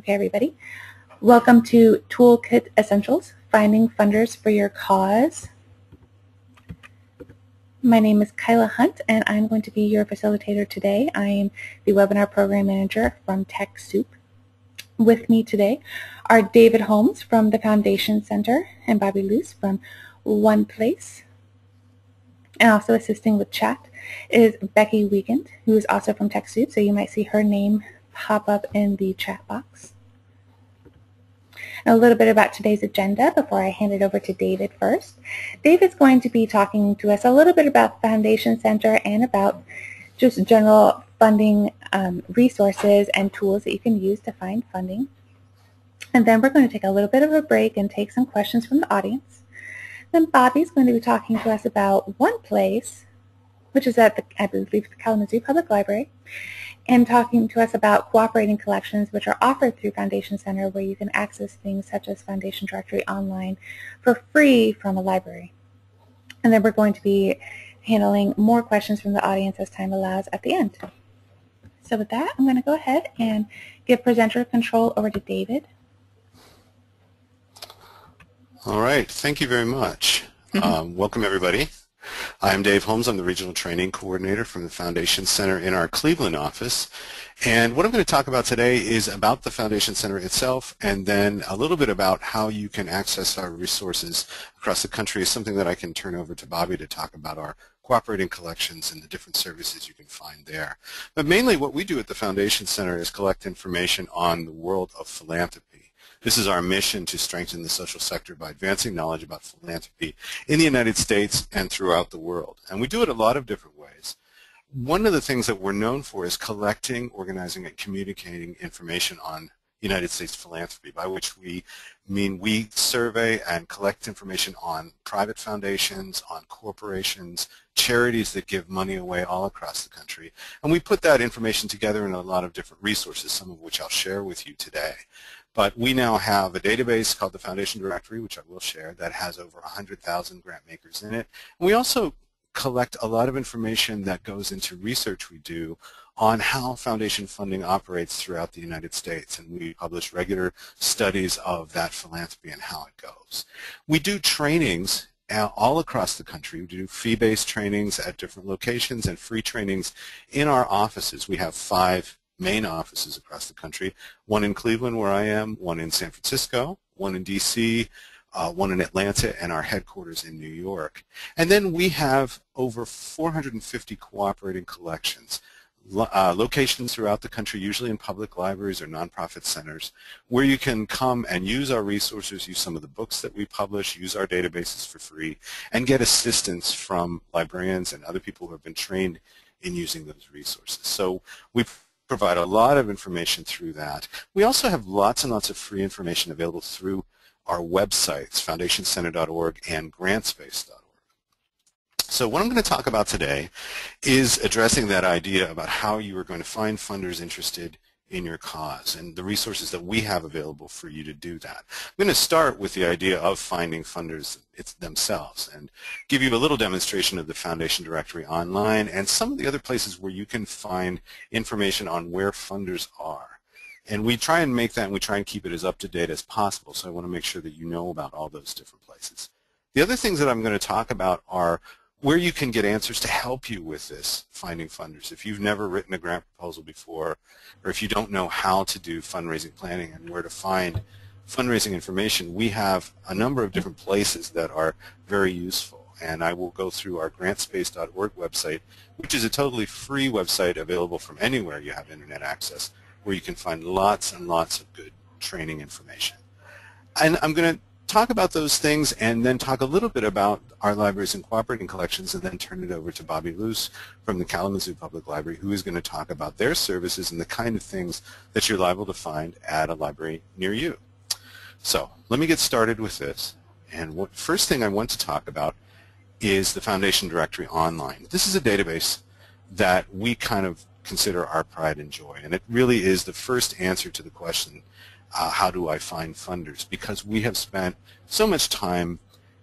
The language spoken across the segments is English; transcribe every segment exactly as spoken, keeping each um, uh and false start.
Okay, everybody. Welcome to Toolkit Essentials, Finding Funders for Your Cause. My name is Kyla Hunt, and I'm going to be your facilitator today. I am the Webinar Program Manager from TechSoup. With me today are David Holmes from the Foundation Center and Bobbe A. Luce from OnePlace. And also assisting with chat is Becky Wiegand, who is also from TechSoup, so you might see her name pop up in the chat box. And a little bit about today's agenda before I hand it over to David first. David's going to be talking to us a little bit about the Foundation Center and about just general funding um, resources and tools that you can use to find funding. And then we're going to take a little bit of a break and take some questions from the audience. Then Bobby's going to be talking to us about OnePlace, which is at the, I believe, the Kalamazoo Public Library, and talking to us about cooperating collections, which are offered through Foundation Center, where you can access things such as Foundation Directory online for free from a library. And then we're going to be handling more questions from the audience as time allows at the end. So with that, I'm going to go ahead and give presenter control over to David. All right, thank you very much. um, welcome everybody. I'm Dave Holmes. I'm the Regional Training Coordinator from the Foundation Center in our Cleveland office. And what I'm going to talk about today is about the Foundation Center itself, and then a little bit about how you can access our resources across the country is something that I can turn over to Bobby to talk about our cooperating collections and the different services you can find there. But mainly what we do at the Foundation Center is collect information on the world of philanthropy. This is our mission to strengthen the social sector by advancing knowledge about philanthropy in the United States and throughout the world. And we do it a lot of different ways. One of the things that we're known for is collecting, organizing, and communicating information on United States philanthropy, by which we mean we survey and collect information on private foundations, on corporations, charities that give money away all across the country. And we put that information together in a lot of different resources, some of which I'll share with you today. But we now have a database called the Foundation Directory, which I will share, that has over one hundred thousand grant makers in it. And we also collect a lot of information that goes into research we do on how foundation funding operates throughout the United States, and we publish regular studies of that philanthropy and how it goes. We do trainings all across the country. We do fee-based trainings at different locations and free trainings in our offices. We have five main offices across the country, one in Cleveland where I am, one in San Francisco, one in D C, uh, one in Atlanta, and our headquarters in New York. And then we have over four hundred fifty cooperating collections, lo uh, locations throughout the country, usually in public libraries or nonprofit centers, where you can come and use our resources, use some of the books that we publish, use our databases for free, and get assistance from librarians and other people who have been trained in using those resources. So we've provide a lot of information through that. We also have lots and lots of free information available through our websites, foundation center dot org and grant space dot org. So what I'm going to talk about today is addressing that idea about how you are going to find funders interested in your cause and the resources that we have available for you to do that. I'm going to start with the idea of finding funders themselves and give you a little demonstration of the Foundation Directory online and some of the other places where you can find information on where funders are. And we try and make that, and we try and keep it as up to date as possible, so I want to make sure that you know about all those different places. The other things that I'm going to talk about are where you can get answers to help you with this, finding funders. If you've never written a grant proposal before, or if you don't know how to do fundraising planning and where to find fundraising information, we have a number of different places that are very useful. And I will go through our grant space dot org website, which is a totally free website available from anywhere you have internet access, where you can find lots and lots of good training information. And I'm going to talk about those things and then talk a little bit about our libraries and cooperating collections, and then turn it over to Bobbe A. Luce from the Kalamazoo Public Library, who is going to talk about their services and the kind of things that you're liable to find at a library near you. So let me get started with this. And what first thing I want to talk about is the Foundation Directory Online. This is a database that we kind of consider our pride and joy, and it really is the first answer to the question, Uh, how do I find funders? Because we have spent so much time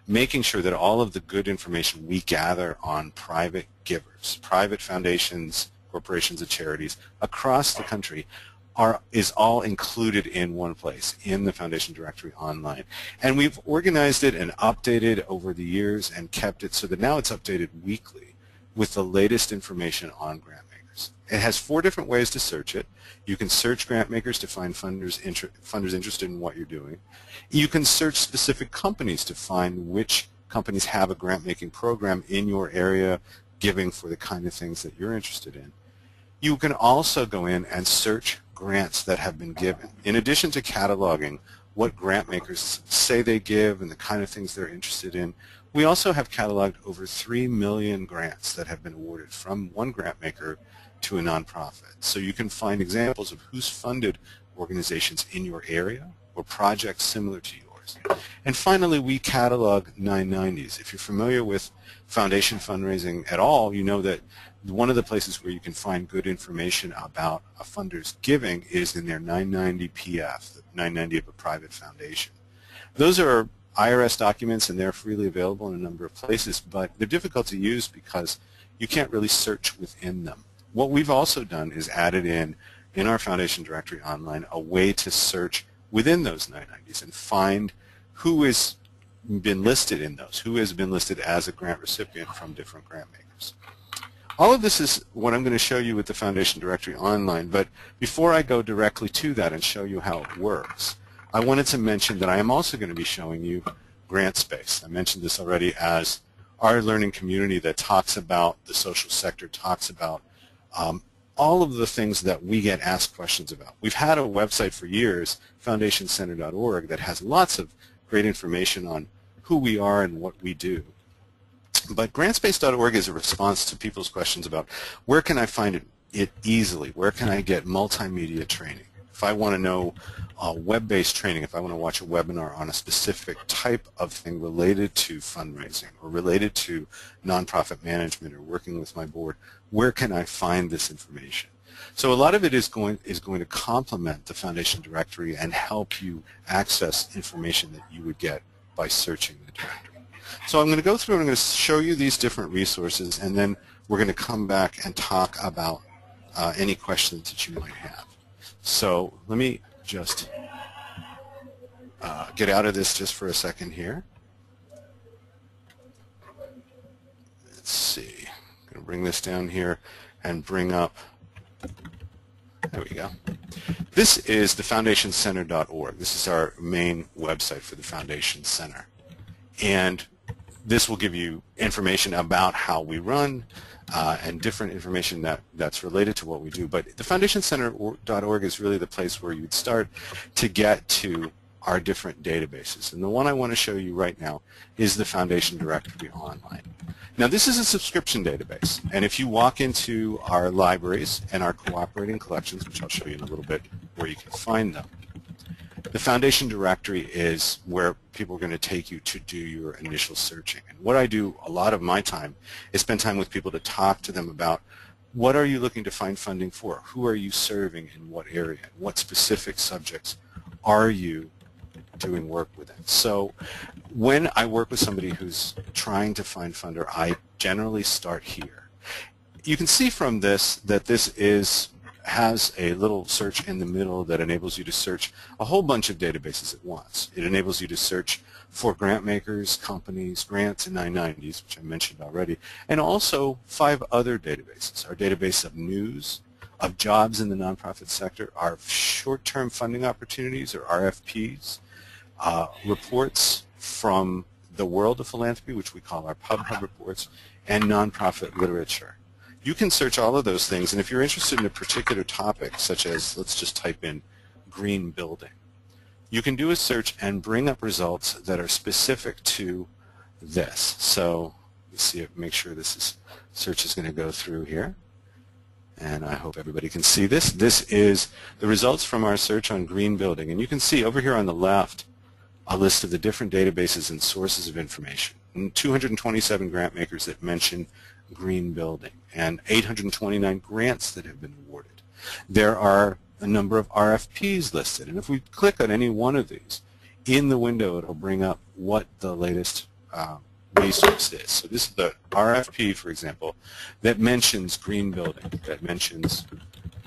making sure that all of the good information we gather on private givers, private foundations, corporations, and charities across the country are is all included in OnePlace, in the Foundation Directory online. And we've organized it and updated over the years and kept it so that now it's updated weekly with the latest information on grant makers. It has four different ways to search it. You can search grant makers to find funders, inter funders interested in what you're doing. You can search specific companies to find which companies have a grant-making program in your area giving for the kind of things that you're interested in. You can also go in and search grants that have been given. In addition to cataloging what grant makers say they give and the kind of things they're interested in, we also have cataloged over three million grants that have been awarded from one grant maker to a nonprofit. So you can find examples of who's funded organizations in your area or projects similar to yours. And finally, we catalog nine nineties. If you're familiar with foundation fundraising at all, you know that one of the places where you can find good information about a funder's giving is in their nine ninety P F, the nine ninety of a private foundation. Those are I R S documents, and they're freely available in a number of places, but they're difficult to use because you can't really search within them. What we've also done is added in, in our Foundation Directory online, a way to search within those nine nineties and find who has been listed in those, who has been listed as a grant recipient from different grant makers. All of this is what I'm going to show you with the Foundation Directory online, but before I go directly to that and show you how it works, I wanted to mention that I am also going to be showing you GrantSpace. I mentioned this already as our learning community that talks about the social sector, talks about um, all of the things that we get asked questions about. We've had a website for years, foundation center dot org, that has lots of great information on who we are and what we do. But grant space dot org is a response to people's questions about where can I find it, it easily, where can I get multimedia training. If I want to know uh, web-based training, if I want to watch a webinar on a specific type of thing related to fundraising or related to nonprofit management or working with my board, where can I find this information? So a lot of it is going, is going to complement the Foundation Directory and help you access information that you would get by searching the directory. So I'm going to go through and I'm going to show you these different resources, and then we're going to come back and talk about uh, any questions that you might have. So let me just uh, get out of this just for a second here. Let's see. I'm going to bring this down here and bring up, there we go. This is the foundation center dot org. This is our main website for the Foundation Center. And this will give you information about how we run uh, and different information that, that's related to what we do. But the foundation center dot org is really the place where you'd start to get to our different databases. And the one I want to show you right now is the Foundation Directory Online. Now, this is a subscription database. And if you walk into our libraries and our cooperating collections, which I'll show you in a little bit where you can find them, the Foundation Directory is where people are going to take you to do your initial searching. And what I do a lot of my time is spend time with people to talk to them about what are you looking to find funding for, who are you serving in what area, what specific subjects are you doing work with it. So when I work with somebody who's trying to find funder, I generally start here. You can see from this that this is has a little search in the middle that enables you to search a whole bunch of databases at once. It enables you to search for grant makers, companies, grants, and nine nineties, which I mentioned already, and also five other databases. Our database of news, of jobs in the nonprofit sector, our short-term funding opportunities, or R F Ps, uh, reports from the world of philanthropy, which we call our PubHub reports, and nonprofit literature. You can search all of those things, and if you're interested in a particular topic, such as, let's just type in green building, you can do a search and bring up results that are specific to this. So let me see it, make sure this is, search is going to go through here. And I hope everybody can see this. This is the results from our search on green building. And you can see over here on the left a list of the different databases and sources of information. And two hundred twenty-seven grant makers that mention green building and eight hundred twenty-nine grants that have been awarded. There are a number of R F Ps listed, and if we click on any one of these, in the window it'll bring up what the latest uh, resource is. So this is the R F P, for example, that mentions green building, that mentions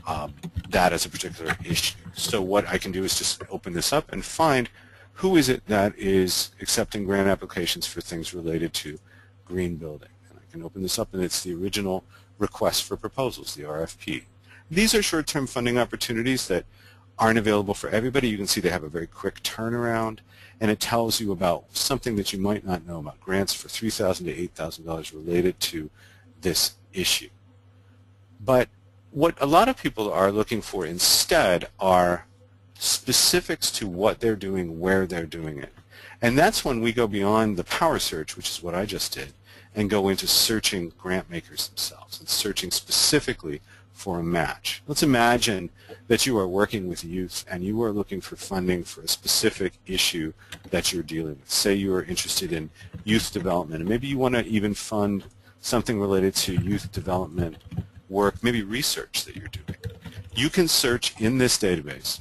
um, that as a particular issue. So what I can do is just open this up and find who is it that is accepting grant applications for things related to green building. And I can open this up, and it's the original request for proposals, the R F P. These are short-term funding opportunities that aren't available for everybody. You can see they have a very quick turnaround, and it tells you about something that you might not know about, grants for three thousand to eight thousand dollars related to this issue. But what a lot of people are looking for instead are specifics to what they're doing, where they're doing it. And that's when we go beyond the power search, which is what I just did, and go into searching grant makers themselves and searching specifically for a match. Let's imagine that you are working with youth and you are looking for funding for a specific issue that you're dealing with. Say you are interested in youth development, and maybe you want to even fund something related to youth development work, maybe research that you're doing. You can search in this database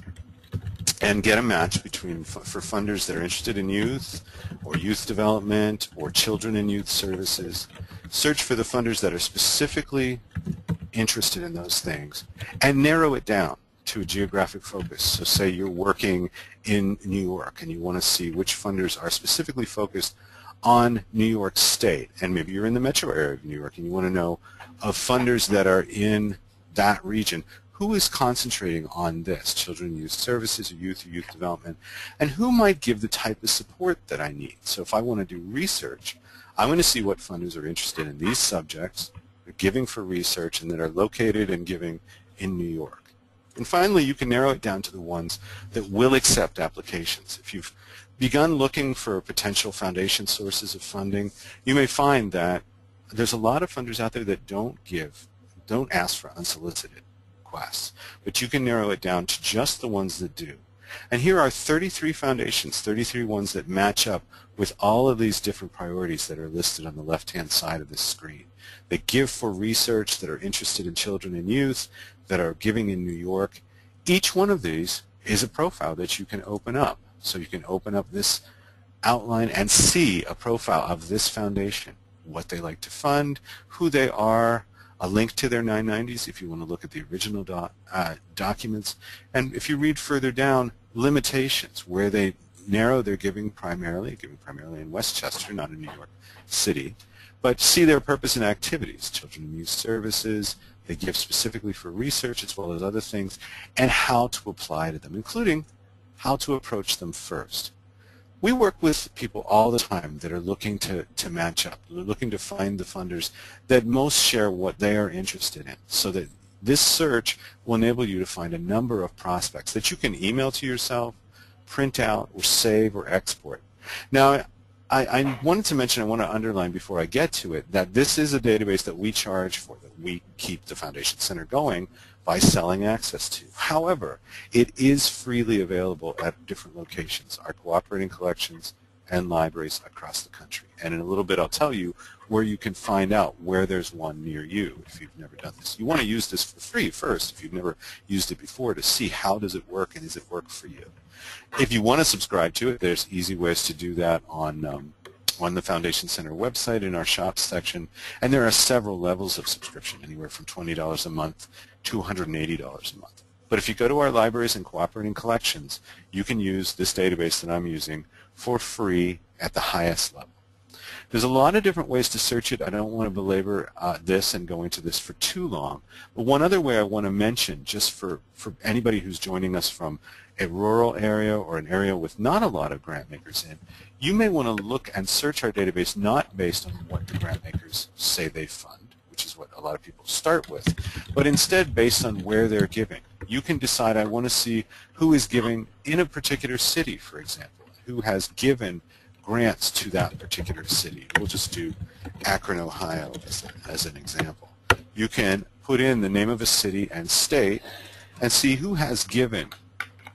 and get a match between for funders that are interested in youth or youth development or children and youth services. Search for the funders that are specifically interested in those things and narrow it down to a geographic focus. So say you're working in New York and you want to see which funders are specifically focused on New York State, and maybe you're in the metro area of New York and you want to know of funders that are in that region, who is concentrating on this, children, youth services, or youth, or youth development, and who might give the type of support that I need. So if I want to do research, I want to see what funders are interested in these subjects, giving for research, and that are located and giving in New York. And finally, you can narrow it down to the ones that will accept applications. If you've begun looking for potential foundation sources of funding, you may find that there's a lot of funders out there that don't give, don't ask for unsolicited requests, but you can narrow it down to just the ones that do. And here are thirty-three foundations, thirty-three ones that match up with all of these different priorities that are listed on the left-hand side of this screen. They give for research, that are interested in children and youth, that are giving in New York. Each one of these is a profile that you can open up. So you can open up this outline and see a profile of this foundation, what they like to fund, who they are, a link to their nine nineties if you want to look at the original doc, uh, documents. And if you read further down, limitations, where they narrow their giving primarily, giving primarily in Westchester, not in New York City, but see their purpose and activities, children and youth services, they give specifically for research as well as other things, and how to apply to them, including how to approach them first. We work with people all the time that are looking to, to match up. They're looking to find the funders that most share what they are interested in, so that this search will enable you to find a number of prospects that you can email to yourself, print out, or save, or export. Now, I, I wanted to mention, I want to underline before I get to it, that this is a database that we charge for, that we keep the Foundation Center going by selling access to. However, it is freely available at different locations, our cooperating collections and libraries across the country. And in a little bit I'll tell you where you can find out where there's one near you if you've never done this. You want to use this for free first if you've never used it before to see how does it work and does it work for you. If you want to subscribe to it, there's easy ways to do that on, um, on the Foundation Center website in our shop section, and there are several levels of subscription, anywhere from twenty dollars a month to one hundred eighty dollars a month. But if you go to our libraries and cooperating collections, you can use this database that I'm using for free at the highest level. There's a lot of different ways to search it. I don't want to belabor uh, this and go into this for too long. But one other way I want to mention, just for, for anybody who's joining us from a rural area or an area with not a lot of grant makers in, you may want to look and search our database not based on what the grant makers say they fund, which is what a lot of people start with, but instead based on where they're giving. You can decide, I want to see who is giving in a particular city, for example, who has given grants to that particular city. We'll just do Akron, Ohio as, as an example. You can put in the name of a city and state and see who has given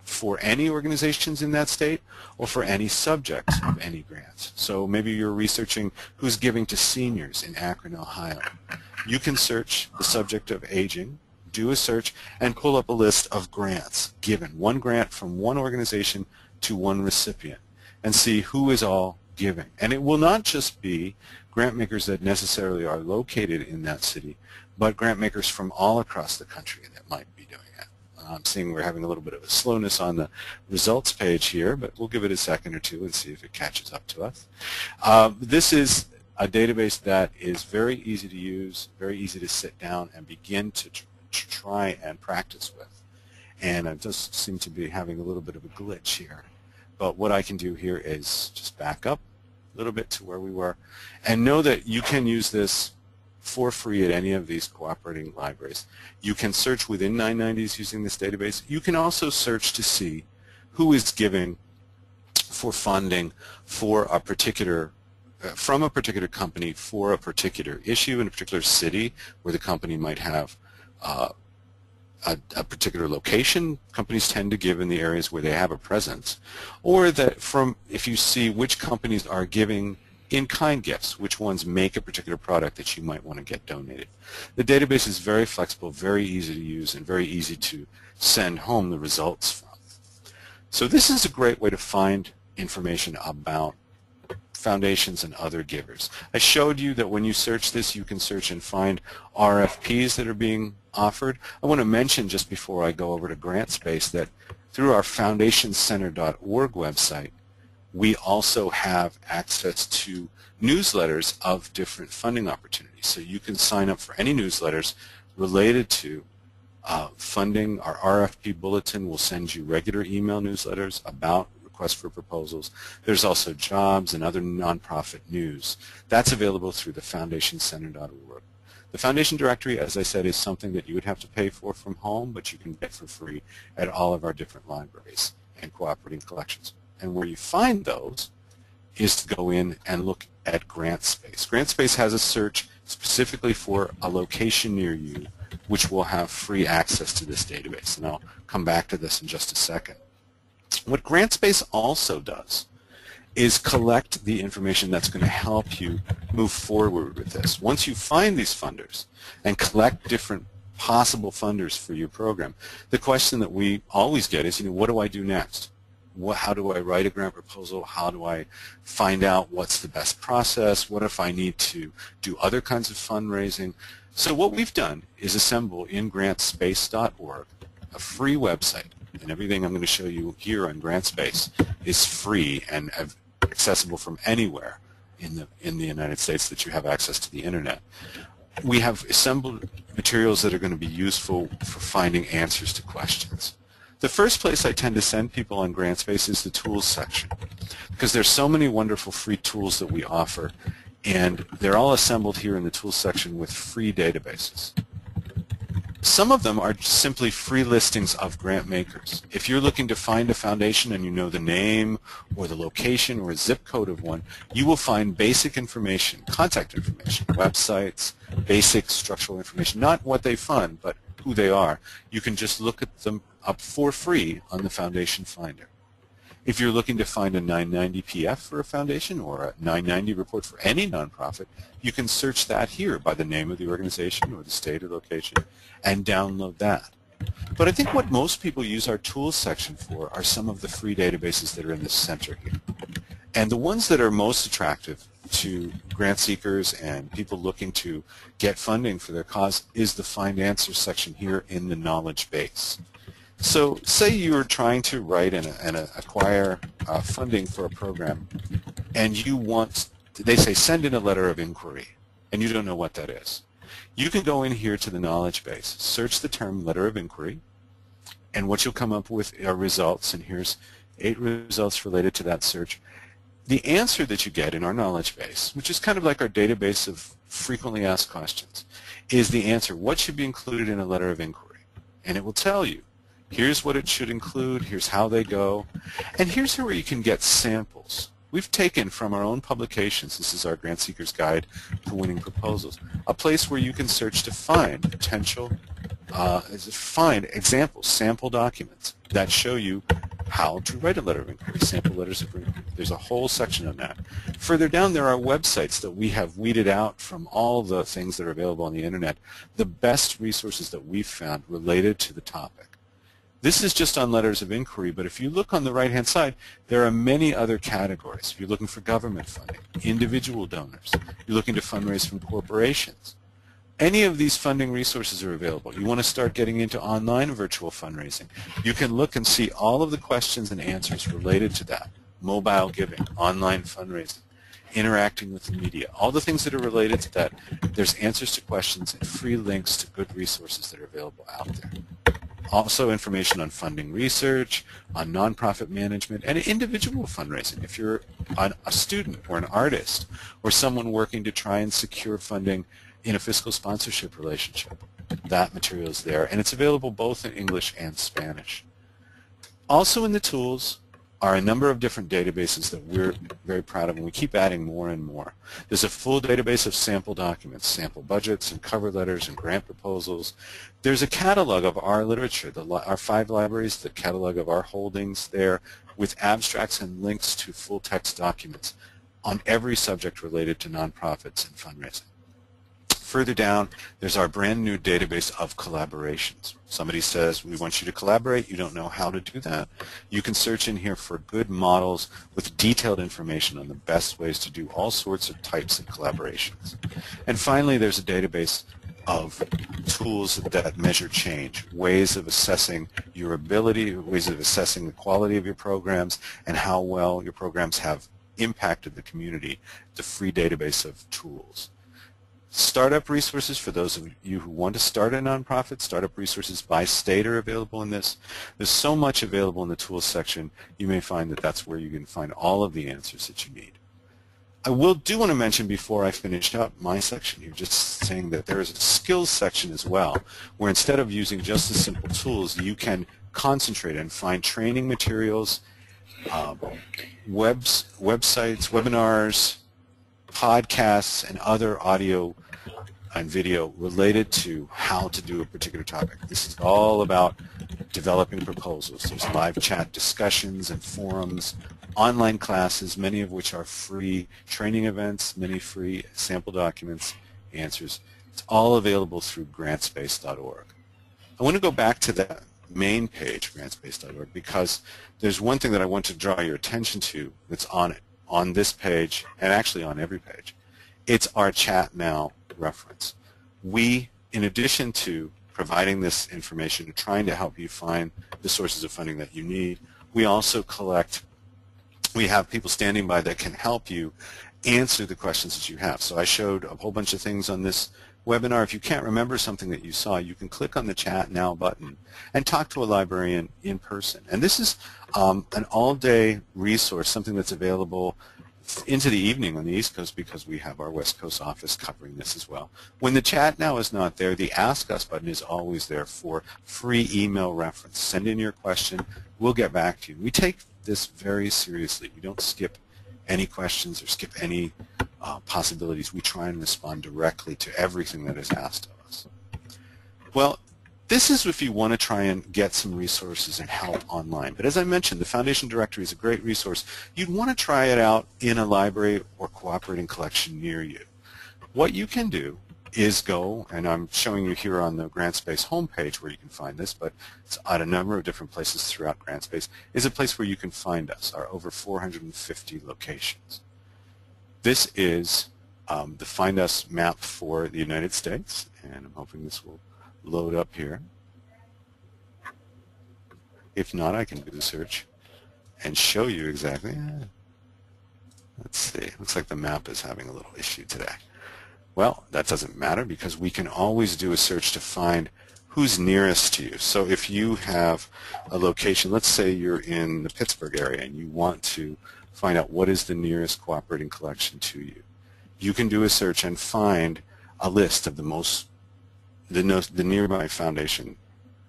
for any organizations in that state or for any subjects of any grants. So maybe you're researching who's giving to seniors in Akron, Ohio. You can search the subject of aging, do a search, and pull up a list of grants given, one grant from one organization to one recipient, and see who is all giving. And it will not just be grant makers that necessarily are located in that city, but grant makers from all across the country that that might be doing it. I'm seeing we're having a little bit of a slowness on the results page here, but we'll give it a second or two and see if it catches up to us. Uh, this is a database that is very easy to use, very easy to sit down and begin to tr to try and practice with. And I just seem to be having a little bit of a glitch here. But what I can do here is just back up a little bit to where we were, and know that you can use this for free at any of these cooperating libraries. You can search within nine ninety s using this database. You can also search to see who is giving for funding for a particular, uh, from a particular company for a particular issue in a particular city where the company might have uh, a, a particular location. Companies tend to give in the areas where they have a presence. Or that from, if you see which companies are giving in-kind gifts, which ones make a particular product that you might want to get donated. The database is very flexible, very easy to use, and very easy to send home the results from. So this is a great way to find information about foundations and other givers. I showed you that when you search this, you can search and find R F Ps that are being offered. I want to mention just before I go over to GrantSpace that through our foundation center dot org website, we also have access to newsletters of different funding opportunities. So you can sign up for any newsletters related to uh, funding. Our R F P bulletin will send you regular email newsletters about requests for proposals. There's also jobs and other nonprofit news. That's available through the foundation center dot org. The Foundation Directory, as I said, is something that you would have to pay for from home, but you can get for free at all of our different libraries and cooperating collections. And where you find those is to go in and look at GrantSpace. GrantSpace has a search specifically for a location near you, which will have free access to this database. And I'll come back to this in just a second. What GrantSpace also does is collect the information that's going to help you move forward with this. Once you find these funders and collect different possible funders for your program, the question that we always get is, you know, what do I do next? What, how do I write a grant proposal? How do I find out what's the best process? What if I need to do other kinds of fundraising? So what we've done is assemble in grant space dot org a free website. And everything I'm going to show you here on GrantSpace is free and accessible from anywhere in the, in the United States that you have access to the Internet. We have assembled materials that are going to be useful for finding answers to questions. The first place I tend to send people on GrantSpace is the tools section, because there's so many wonderful free tools that we offer, and they're all assembled here in the tools section with free databases. Some of them are simply free listings of grant makers. If you're looking to find a foundation and you know the name or the location or zip code of one, you will find basic information, contact information, websites, basic structural information, not what they fund, but who they are. You can just look at them up for free on the Foundation Finder. If you're looking to find a nine ninety P F for a foundation or a nine ninety report for any nonprofit, you can search that here by the name of the organization or the state or location and download that. But I think what most people use our tools section for are some of the free databases that are in this center here. And the ones that are most attractive to grant seekers and people looking to get funding for their cause is the Find Answers section here in the knowledge base. So say you're trying to write and, and acquire uh, funding for a program, and you want, they say send in a letter of inquiry, and you don't know what that is. You can go in here to the knowledge base, search the term letter of inquiry, and what you'll come up with are results, and here's eight results related to that search. The answer that you get in our knowledge base, which is kind of like our database of frequently asked questions, is the answer. What should be included in a letter of inquiry? And it will tell you. Here's what it should include, here's how they go, and here's where you can get samples. We've taken from our own publications, this is our Grant Seeker's Guide to Winning Proposals, a place where you can search to find potential, uh, find examples, sample documents that show you how to write a letter of inquiry, sample letters of inquiry. There's a whole section on that. Further down, there are websites that we have weeded out from all the things that are available on the Internet, the best resources that we've found related to the topic. This is just on letters of inquiry, but if you look on the right-hand side, there are many other categories. If you're looking for government funding, individual donors, you're looking to fundraise from corporations, Any of these funding resources are available. You want to start getting into online virtual fundraising. You can look and see all of the questions and answers related to that. Mobile giving, online fundraising, interacting with the media, all the things that are related to that. There's answers to questions and free links to good resources that are available out there. Also information on funding research, on nonprofit management, and individual fundraising. If you're an, a student or an artist or someone working to try and secure funding in a fiscal sponsorship relationship, that material is there. And it's available both in English and Spanish. Also in the tools are a number of different databases that we're very proud of, and we keep adding more and more. There's a full database of sample documents, sample budgets and cover letters and grant proposals. There's a catalog of our literature, the li our five libraries, the catalog of our holdings there, with abstracts and links to full text documents on every subject related to nonprofits and fundraising. Further down, there's our brand new database of collaborations. Somebody says, we want you to collaborate, you don't know how to do that. You can search in here for good models with detailed information on the best ways to do all sorts of types of collaborations. And finally, there's a database of tools that measure change, ways of assessing your ability, ways of assessing the quality of your programs, and how well your programs have impacted the community, the free database of tools. Startup resources, for those of you who want to start a nonprofit, startup resources by state are available in this. There's so much available in the tools section, you may find that that's where you can find all of the answers that you need. I will do want to mention before I finish up my section here, just saying that there is a skills section as well, where instead of using just the simple tools, you can concentrate and find training materials, um, webs, websites, webinars, podcasts, and other audio and video related to how to do a particular topic. This is all about developing proposals. There's live chat discussions and forums, online classes, many of which are free, training events, many free sample documents, answers. It's all available through grant space dot org. I want to go back to that main page, grant space dot org, because there's one thing that I want to draw your attention to that's on it, on this page, and actually on every page. It's our Chat Now reference. We, in addition to providing this information, trying to help you find the sources of funding that you need, we also collect, we have people standing by that can help you answer the questions that you have. So I showed a whole bunch of things on this webinar. If you can't remember something that you saw, you can click on the Chat Now button and talk to a librarian in person. And this is um, an all-day resource, something that's available into the evening on the East Coast because we have our West Coast office covering this as well. When the Chat Now is not there, the Ask Us button is always there for free email reference. Send in your question. We'll get back to you. We take this very seriously. We don't skip any questions or skip any uh, possibilities. We try and respond directly to everything that is asked of us. Well, this is if you want to try and get some resources and help online. But as I mentioned, the Foundation Directory is a great resource. You'd want to try it out in a library or cooperating collection near you. What you can do is go, and I'm showing you here on the GrantSpace homepage where you can find this, but it's at a number of different places throughout GrantSpace, is a place where you can find us, our over four hundred fifty locations. This is um, the Find Us map for the United States, and I'm hoping this will load up here. If not, I can do the search and show you exactly. Let's see, looks like the map is having a little issue today. Well, that doesn't matter because we can always do a search to find who's nearest to you. So if you have a location, let's say you're in the Pittsburgh area and you want to find out what is the nearest cooperating collection to you, you can do a search and find a list of the most, the, the nearby foundation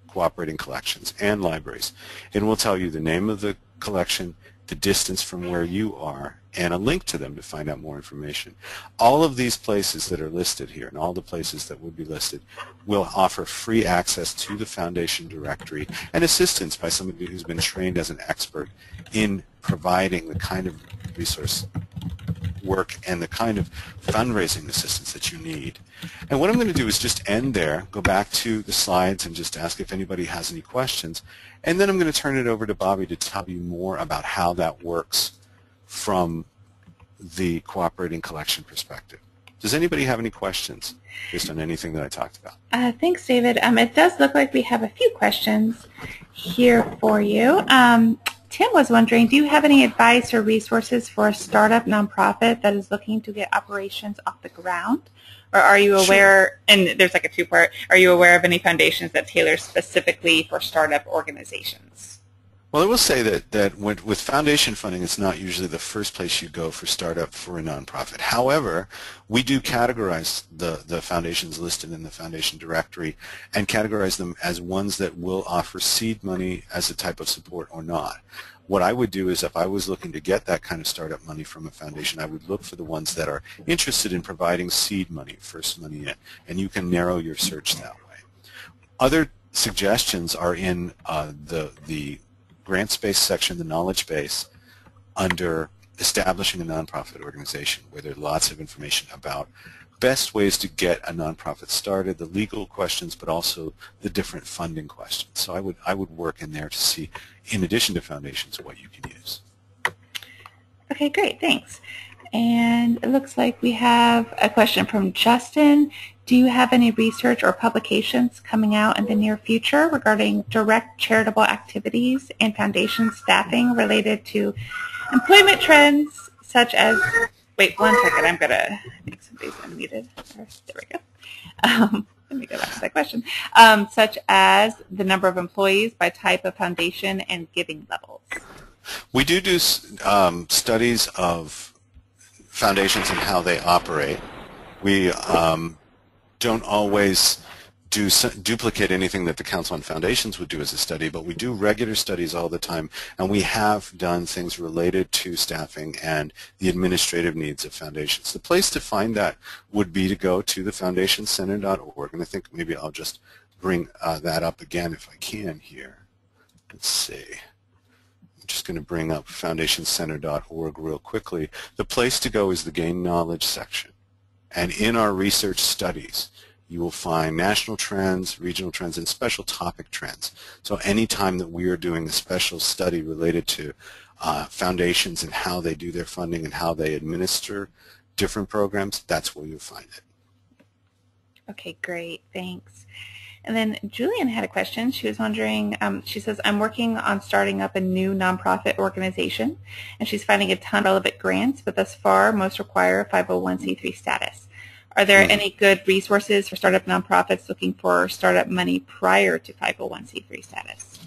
cooperating collections and libraries. It will tell you the name of the collection, the distance from where you are, and a link to them to find out more information. All of these places that are listed here and all the places that would be listed will offer free access to the Foundation Directory and assistance by somebody who's been trained as an expert in providing the kind of resource work and the kind of fundraising assistance that you need. And what I'm going to do is just end there, go back to the slides and just ask if anybody has any questions, and then I'm going to turn it over to Bobbe to tell you more about how that works from the cooperating collection perspective. Does anybody have any questions based on anything that I talked about? Uh, thanks, David. Um, it does look like we have a few questions here for you. Um, Tim was wondering, do you have any advice or resources for a startup nonprofit that is looking to get operations off the ground? Or are you aware, sure. and there's like a two-part, are you aware of any foundations that tailor specifically for startup organizations? Well, I will say that, that with foundation funding, it's not usually the first place you go for startup for a nonprofit. However, we do categorize the, the foundations listed in the Foundation Directory and categorize them as ones that will offer seed money as a type of support or not. What I would do is if I was looking to get that kind of startup money from a foundation, I would look for the ones that are interested in providing seed money, first money in, and you can narrow your search that way. Other suggestions are in uh, the, the GrantSpace section, the knowledge base, under establishing a nonprofit organization, where there are lots of information about best ways to get a nonprofit started, the legal questions, but also the different funding questions. So I would I would work in there to see, in addition to foundations, what you can use. Okay, great, thanks. And it looks like we have a question from Justin. Do you have any research or publications coming out in the near future regarding direct charitable activities and foundation staffing related to employment trends such as Wait one second, I'm gonna make somebody's unmuted. There we go. Um, let me go back to that question. Um, such as the number of employees by type of foundation and giving levels. We do do um, studies of foundations and how they operate. We um, don't always do duplicate anything that the Council on Foundations would do as a study, but we do regular studies all the time, and we have done things related to staffing and the administrative needs of foundations. The place to find that would be to go to the foundation center dot org, and I think maybe I'll just bring uh, that up again if I can here. Let's see. I'm just going to bring up foundation center dot org real quickly. The place to go is the Gain Knowledge section, and in our research studies, you will find national trends, regional trends, and special topic trends. So any time that we are doing a special study related to uh, foundations and how they do their funding and how they administer different programs, that's where you'll find it. Okay, great, thanks. And then Julian had a question. She was wondering, um, she says, I'm working on starting up a new nonprofit organization, and she's finding a ton of relevant grants, but thus far most require a five oh one c three status. Are there any good resources for startup nonprofits looking for startup money prior to five oh one c three status?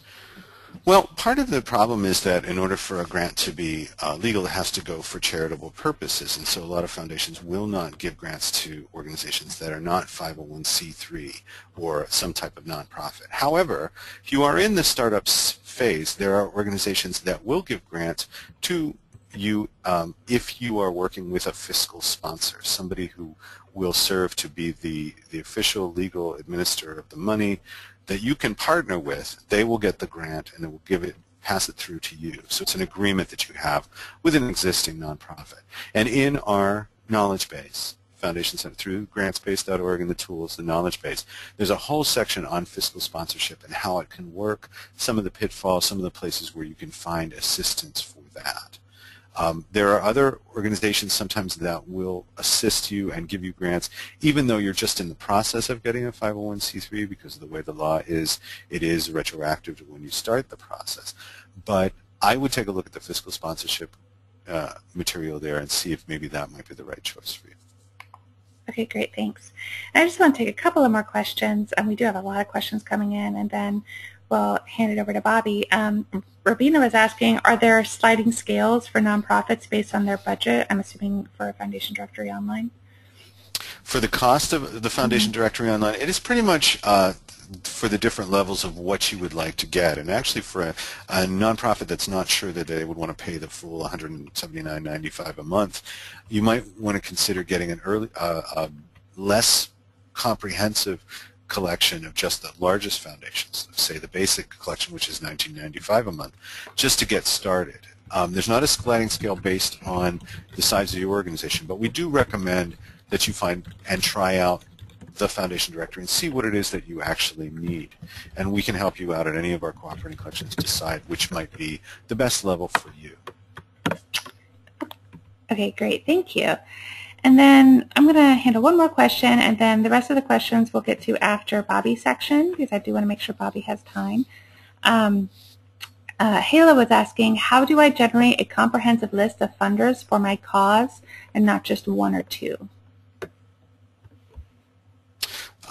Well, part of the problem is that in order for a grant to be uh, legal, it has to go for charitable purposes. And so a lot of foundations will not give grants to organizations that are not five oh one c three or some type of nonprofit. However, if you are in the startup phase, there are organizations that will give grants to you um, if you are working with a fiscal sponsor, somebody who will serve to be the, the official legal administrator of the money that you can partner with. They will get the grant and they will give it, pass it through to you. So it's an agreement that you have with an existing nonprofit. And in our knowledge base, Foundation Center, through grant space dot org and the tools, the knowledge base, there's a whole section on fiscal sponsorship and how it can work, some of the pitfalls, some of the places where you can find assistance for that. Um, there are other organizations sometimes that will assist you and give you grants, even though you're just in the process of getting a five oh one c three, because of the way the law is, it is retroactive to when you start the process. But I would take a look at the fiscal sponsorship uh, material there and see if maybe that might be the right choice for you. Okay, great, thanks. And I just want to take a couple of more questions, and we do have a lot of questions coming in, and then we'll hand it over to Bobby. Um, Robina was asking, are there sliding scales for nonprofits based on their budget? I'm assuming for a Foundation Directory Online. For the cost of the Foundation mm-hmm. Directory Online, it is pretty much uh, for the different levels of what you would like to get. And actually for a, a nonprofit that's not sure that they would want to pay the full one hundred seventy-nine ninety-five a month, you might want to consider getting an early, uh, a less comprehensive collection of just the largest foundations, say the basic collection, which is nineteen ninety-five a month, just to get started. Um, there's not a sliding scale based on the size of your organization, but we do recommend that you find and try out the Foundation Directory and see what it is that you actually need. And we can help you out at any of our cooperating collections to decide which might be the best level for you. Okay, great, thank you. And then I'm going to handle one more question, and then the rest of the questions we'll get to after Bobby's section, because I do want to make sure Bobby has time. Um, uh, Hala was asking, how do I generate a comprehensive list of funders for my cause and not just one or two?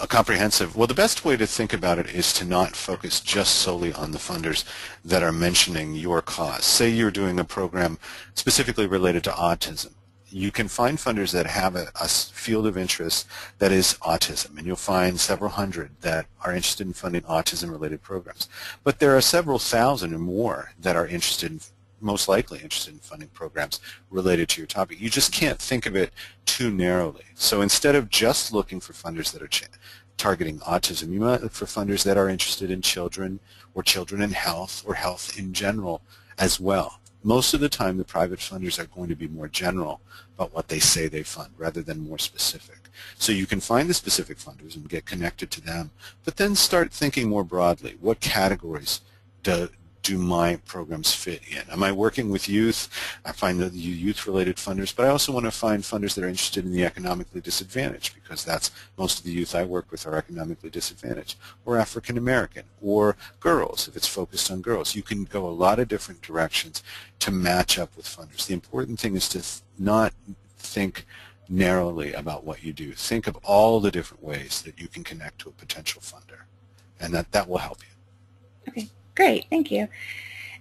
A comprehensive. Well, the best way to think about it is to not focus just solely on the funders that are mentioning your cause. Say you're doing a program specifically related to autism. You can find funders that have a, a field of interest that is autism, and you'll find several hundred that are interested in funding autism-related programs. But there are several thousand or more that are interested in, most likely interested in funding programs related to your topic. You just can't think of it too narrowly. So instead of just looking for funders that are ch targeting autism, you might look for funders that are interested in children or children in health or health in general as well. Most of the time, the private funders are going to be more general about what they say they fund rather than more specific. So you can find the specific funders and get connected to them, but then start thinking more broadly. What categories do, do my programs fit in? Am I working with youth? I find the youth-related funders, but I also want to find funders that are interested in the economically disadvantaged, because that's most of the youth I work with are economically disadvantaged, or African-American, or girls, if it's focused on girls. You can go a lot of different directions to match up with funders. The important thing is to th- not think narrowly about what you do. Think of all the different ways that you can connect to a potential funder, and that, that will help you. Okay. Great, thank you.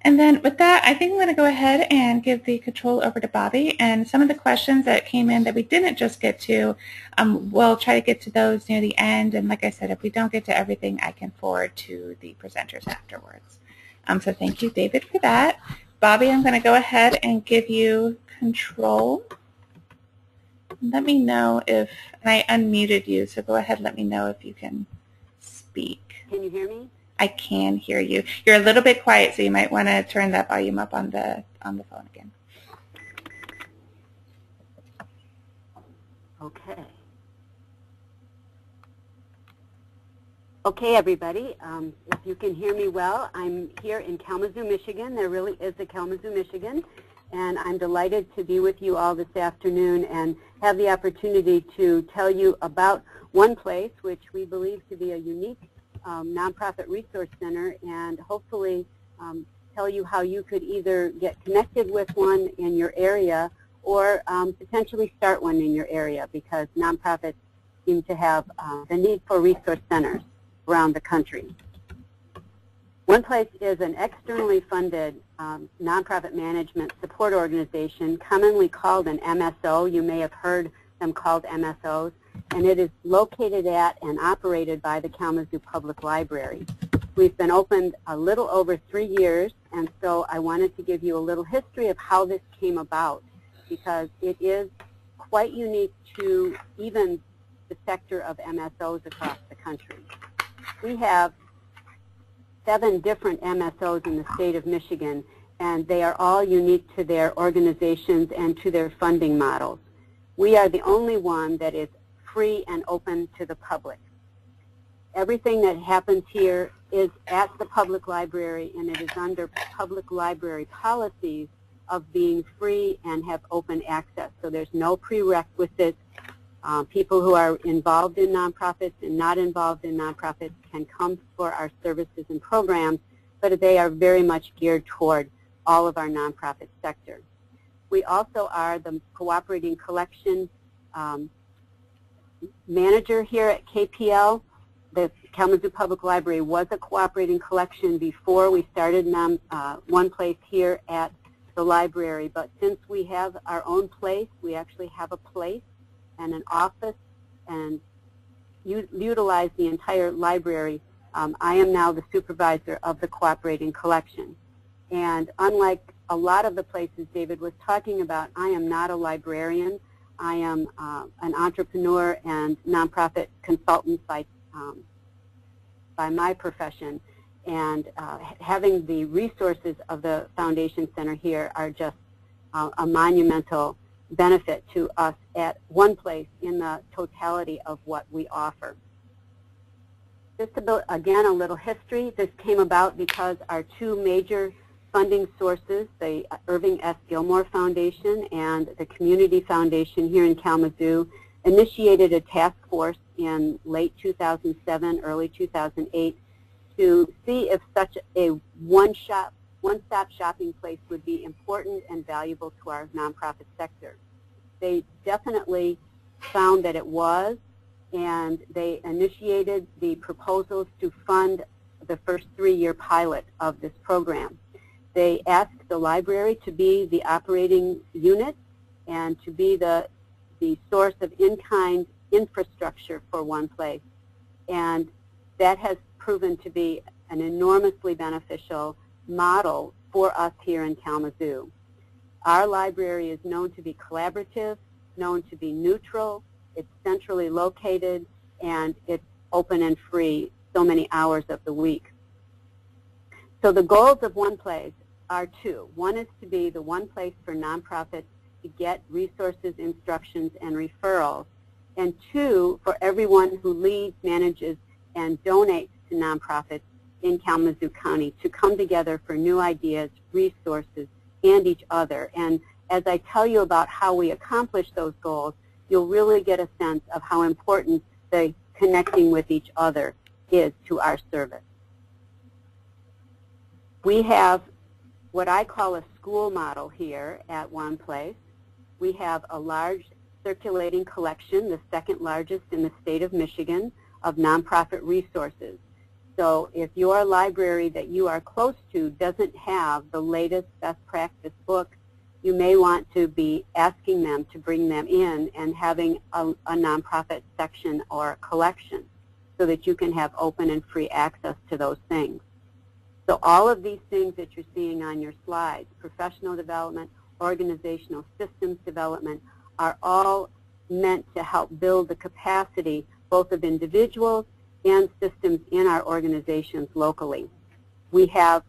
And then with that, I think I'm going to go ahead and give the control over to Bobby. And some of the questions that came in that we didn't just get to, um, we'll try to get to those near the end. And like I said, if we don't get to everything, I can forward to the presenters afterwards. Um, so thank you, David, for that. Bobby, I'm going to go ahead and give you control. Let me know if, and I unmuted you, so go ahead and let me know if you can speak. Can you hear me? I can hear you. You're a little bit quiet, so you might want to turn that volume up on the on the phone again. Okay. Okay, everybody. Um, if you can hear me well, I'm here in Kalamazoo, Michigan. There really is a Kalamazoo, Michigan, and I'm delighted to be with you all this afternoon and have the opportunity to tell you about OnePlace, which we believe to be a unique Um, nonprofit resource center, and hopefully um, tell you how you could either get connected with one in your area or um, potentially start one in your area, because nonprofits seem to have uh, the need for resource centers around the country. OnePlace is an externally funded um, nonprofit management support organization, commonly called an M S O. You may have heard them called M S Os. And it is located at and operated by the Kalamazoo Public Library. We've been opened a little over three years, and so I wanted to give you a little history of how this came about, because it is quite unique to even the sector of M S Os across the country. We have seven different M S Os in the state of Michigan, and they are all unique to their organizations and to their funding models. We are the only one that is free and open to the public. Everything that happens here is at the public library, and it is under public library policies of being free and have open access. So there's no prerequisites. Uh, people who are involved in nonprofits and not involved in nonprofits can come for our services and programs, but they are very much geared toward all of our nonprofit sector. We also are the cooperating collection um, manager here at K P L. The Kalamazoo Public Library was a cooperating collection before we started non, uh, OnePlace here at the library, but since we have our own place, we actually have a place and an office and utilize the entire library. Um, I am now the supervisor of the cooperating collection. And unlike a lot of the places David was talking about, I am not a librarian. I am uh, an entrepreneur and nonprofit consultant by, um, by my profession, and uh, having the resources of the Foundation Center here are just uh, a monumental benefit to us at OnePlace in the totality of what we offer. Just about, again, a little history. This came about because our two major funding sources, the Irving S. Gilmore Foundation and the Community Foundation here in Kalamazoo initiated a task force in late two thousand seven, early two thousand eight, to see if such a one-shop, one-stop shopping place would be important and valuable to our nonprofit sector. They definitely found that it was, and they initiated the proposals to fund the first three-year pilot of this program. They asked the library to be the operating unit and to be the, the source of in-kind infrastructure for OnePlace. And that has proven to be an enormously beneficial model for us here in Kalamazoo. Our library is known to be collaborative, known to be neutral, it's centrally located, and it's open and free so many hours of the week. So the goals of OnePlace are two. One is to be the one place for nonprofits to get resources, instructions, and referrals. And two, for everyone who leads, manages, and donates to nonprofits in Kalamazoo County to come together for new ideas, resources, and each other. And as I tell you about how we accomplish those goals, you'll really get a sense of how important the connecting with each other is to our service. We have what I call a school model here at OnePlace. We have a large circulating collection, the second largest in the state of Michigan, of nonprofit resources. So if your library that you are close to doesn't have the latest best practice books, you may want to be asking them to bring them in and having a, a nonprofit section or a collection so that you can have open and free access to those things. So all of these things that you're seeing on your slides, professional development, organizational systems development, are all meant to help build the capacity both of individuals and systems in our organizations locally. We have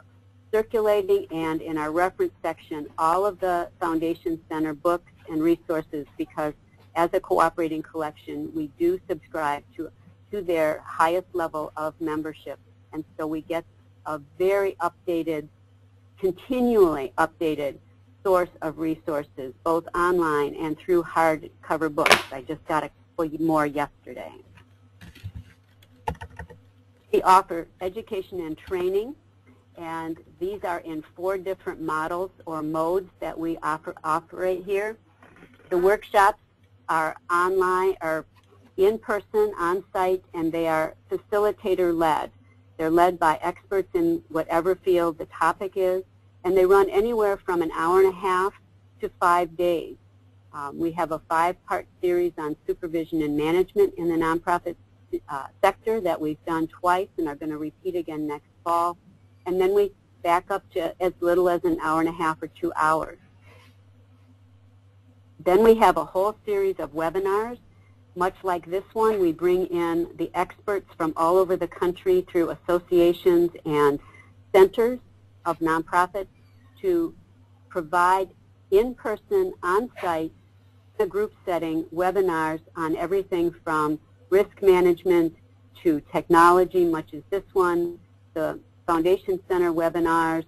circulating and in our reference section all of the Foundation Center books and resources, because as a cooperating collection we do subscribe to, to their highest level of membership, and so we get a very updated, continually updated source of resources, both online and through hardcover books. I just got a couple more yesterday. We offer education and training, and these are in four different models or modes that we offer, operate here. The workshops are online, are in-person, on-site, and they are facilitator-led. They're led by experts in whatever field the topic is, and they run anywhere from an hour and a half to five days. Um, we have a five-part series on supervision and management in the nonprofit uh, sector that we've done twice and are going to repeat again next fall. And then we back up to as little as an hour and a half or two hours. Then we have a whole series of webinars. Much like this one, we bring in the experts from all over the country through associations and centers of nonprofits to provide in-person, on-site, in a group setting, webinars on everything from risk management to technology, much as this one, the Foundation Center webinars,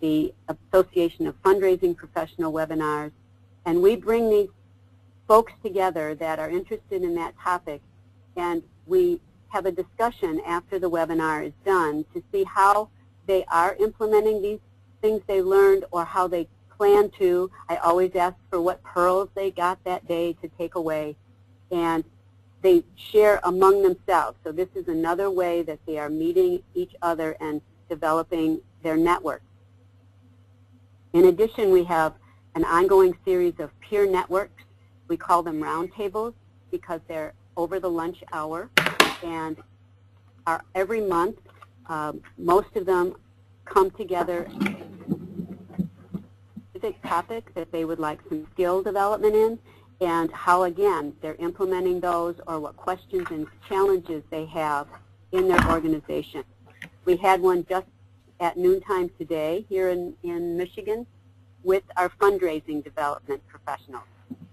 the Association of Fundraising Professional webinars, and we bring these folks together that are interested in that topic, and we have a discussion after the webinar is done to see how they are implementing these things they learned or how they plan to. I always ask for what pearls they got that day to take away, and they share among themselves. So this is another way that they are meeting each other and developing their network. In addition, we have an ongoing series of peer networks. We call them roundtables because they're over the lunch hour, and are every month um, most of them come together topic that they would like some skill development in, and how again they're implementing those or what questions and challenges they have in their organization. We had one just at noontime today here in, in Michigan with our fundraising development professionals,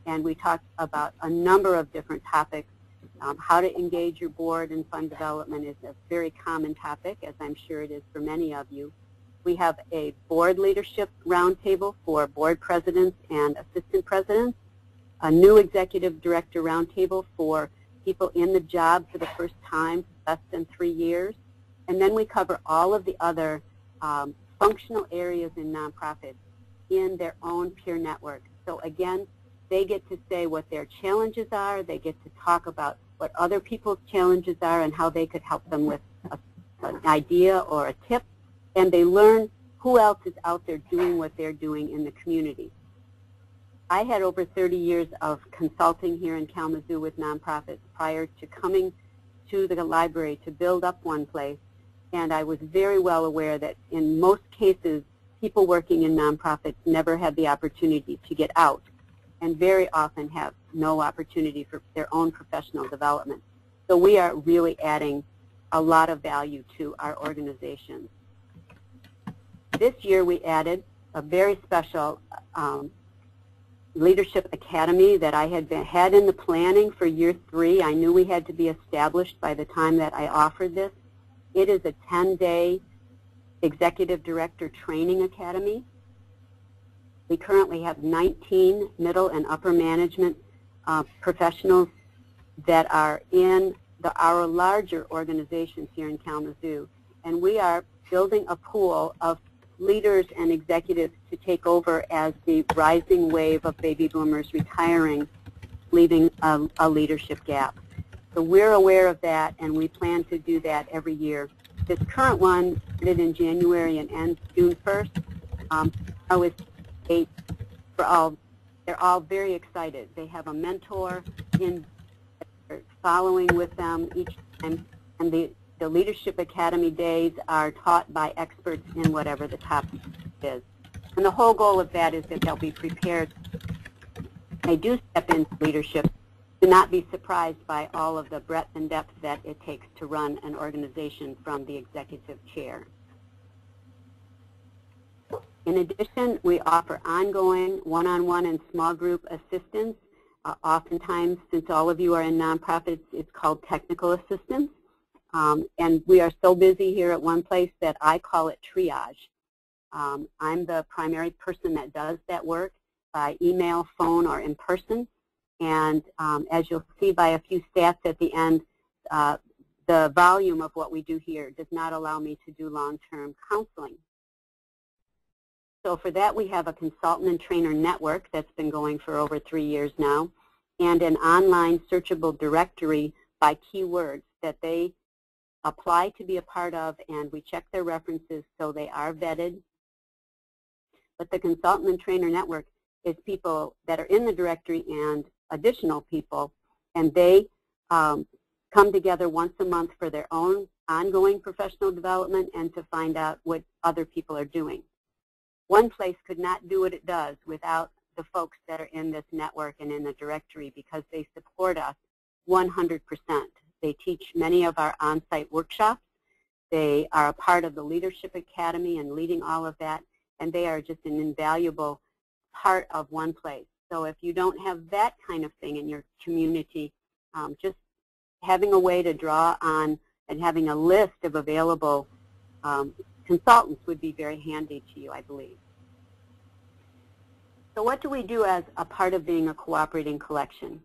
and we talked about a number of different topics. Um, how to engage your board in fund development is a very common topic, as I'm sure it is for many of you. We have a board leadership roundtable for board presidents and assistant presidents, a new executive director roundtable for people in the job for the first time, less than three years. And then we cover all of the other um, functional areas in nonprofits in their own peer network. So again, they get to say what their challenges are. They get to talk about what other people's challenges are and how they could help them with a, an idea or a tip. And they learn who else is out there doing what they're doing in the community. I had over thirty years of consulting here in Kalamazoo with nonprofits prior to coming to the library to build up OnePlace, and I was very well aware that in most cases, people working in nonprofits never had the opportunity to get out, and very often have no opportunity for their own professional development. So we are really adding a lot of value to our organization. This year we added a very special um, Leadership Academy that I had been, had in the planning for year three. I knew we had to be established by the time that I offered this. It is a ten-day Executive Director Training Academy. We currently have nineteen middle and upper management uh, professionals that are in the, our larger organizations here in Kalamazoo, and we are building a pool of leaders and executives to take over as the rising wave of baby boomers retiring, leaving a, a leadership gap. So we're aware of that, and we plan to do that every year. This current one started in January and ends June first. Um, I was eight for all. They're all very excited. They have a mentor in following with them each time, and the The Leadership Academy days are taught by experts in whatever the topic is. And the whole goal of that is that they'll be prepared when they do step into leadership to not be surprised by all of the breadth and depth that it takes to run an organization from the executive chair. In addition, we offer ongoing one-on-one and small group assistance. Uh, oftentimes, since all of you are in nonprofits, it's called technical assistance. Um, and we are so busy here at OnePlace that I call it triage. Um, I'm the primary person that does that work by email, phone, or in person. And um, as you'll see by a few stats at the end, uh, the volume of what we do here does not allow me to do long-term counseling. So for that, we have a consultant and trainer network that's been going for over three years now, and an online searchable directory by keywords that they apply to be a part of, and we check their references so they are vetted. But the consultant and trainer network is people that are in the directory and additional people, and they um, come together once a month for their own ongoing professional development and to find out what other people are doing. OnePlace could not do what it does without the folks that are in this network and in the directory, because they support us one hundred percent. They teach many of our on-site workshops. They are a part of the Leadership Academy and leading all of that, and they are just an invaluable part of OnePlace. So if you don't have that kind of thing in your community, um, just having a way to draw on and having a list of available um, consultants would be very handy to you, I believe. So what do we do as a part of being a cooperating collection?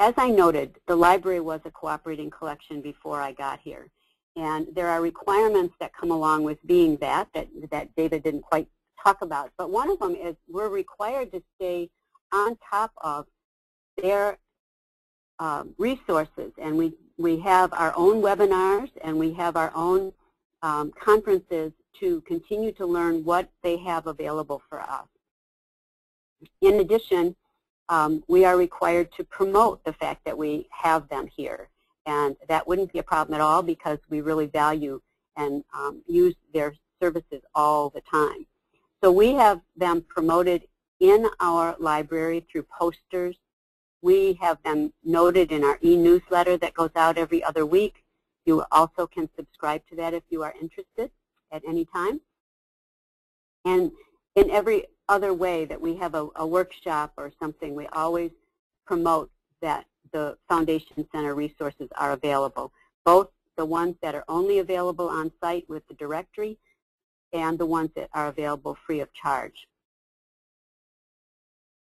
As I noted, the library was a cooperating collection before I got here. And there are requirements that come along with being that, that, that David didn't quite talk about. But one of them is we're required to stay on top of their um, resources. And we, we have our own webinars, and we have our own um, conferences to continue to learn what they have available for us. In addition, Um, we are required to promote the fact that we have them here. And that wouldn't be a problem at all, because we really value and um, use their services all the time. So we have them promoted in our library through posters. We have them noted in our e-newsletter that goes out every other week. You also can subscribe to that if you are interested at any time. And in every other way that we have a, a workshop or something, we always promote that the Foundation Center resources are available, both the ones that are only available on site with the directory and the ones that are available free of charge.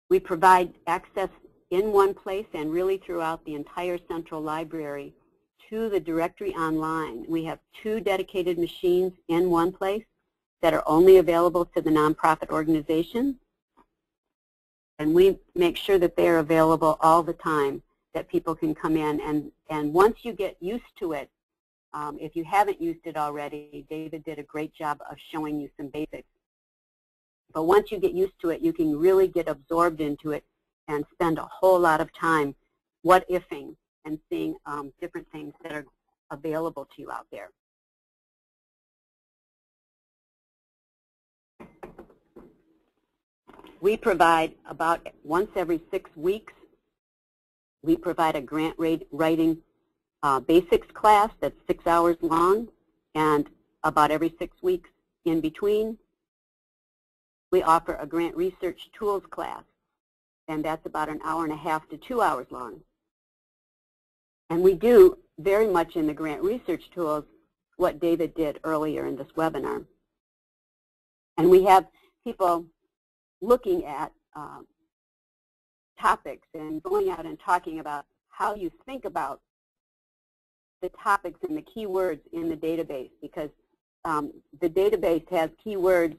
We provide access in one place and really throughout the entire central library to the directory online. We have two dedicated machines in OnePlace that are only available to the nonprofit organization, and we make sure that they are available all the time, that people can come in, and, and once you get used to it, um, if you haven't used it already, David did a great job of showing you some basics. But once you get used to it, you can really get absorbed into it and spend a whole lot of time what-ifing and seeing um, different things that are available to you out there. We provide, about once every six weeks, we provide a grant writing uh, basics class that's six hours long, and about every six weeks in between, we offer a grant research tools class, and that's about an hour and a half to two hours long. And we do very much in the grant research tools what David did earlier in this webinar. And we have people looking at uh, topics and going out and talking about how you think about the topics and the keywords in the database, because um, the database has keywords